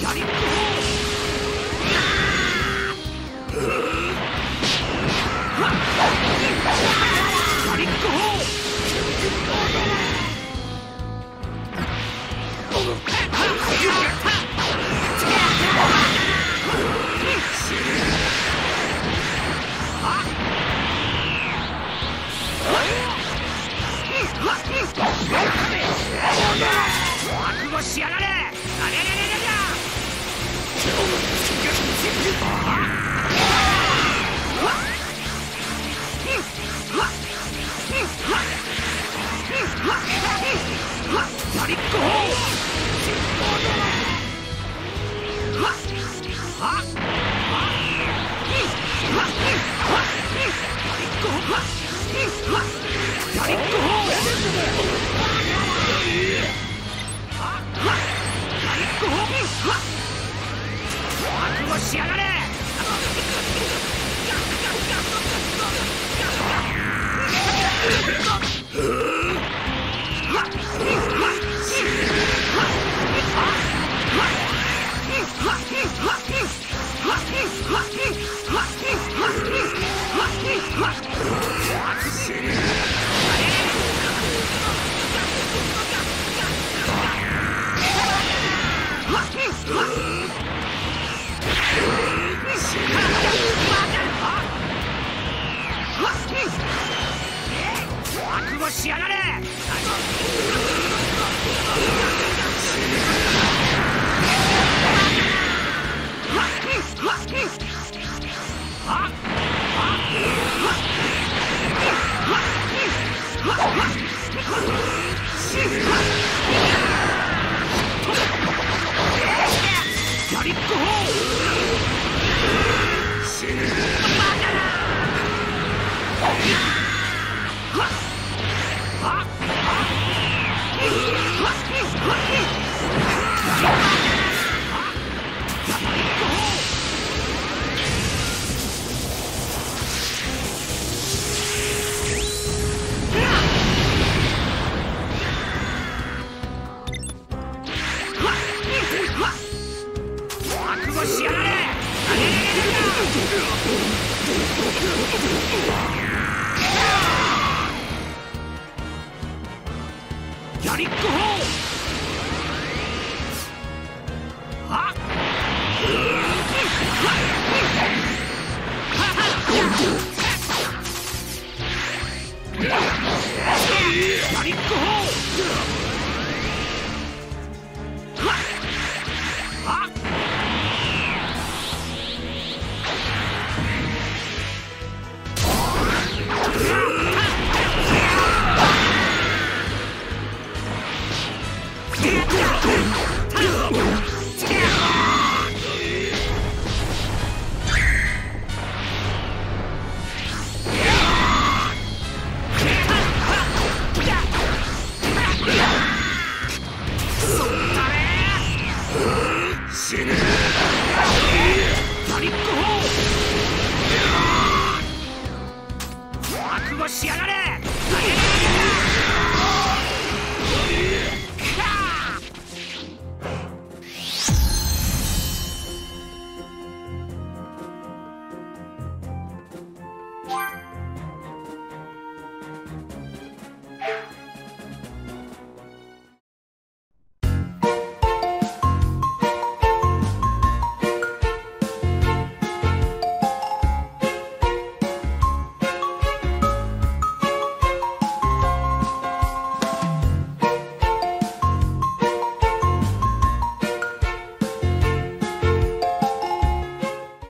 やりっこほう。